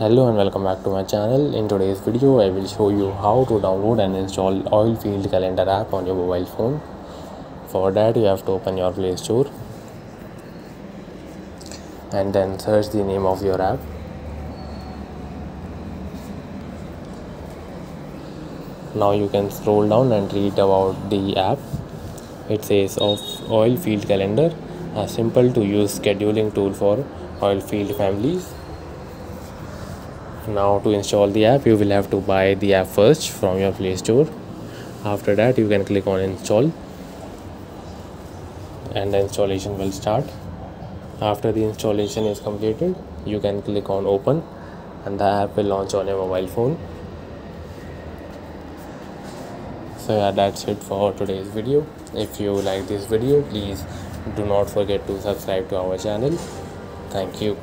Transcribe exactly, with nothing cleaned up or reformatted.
Hello and welcome back to my channel. In today's video, I will show you how to download and install Oilfield Calendar app on your mobile phone. For that, you have to open your Play Store and then search the name of your app. Now you can scroll down and read about the app. It says of Oilfield Calendar, a simple to use scheduling tool for Oilfield families. Now to install the app, you will have to buy the app first from your Play Store. After that, you can click on install and the installation will start. After the installation is completed, you can click on open and the app will launch on your mobile phone. So yeah, that's it for today's video. If you like this video, please do not forget to subscribe to our channel. Thank you.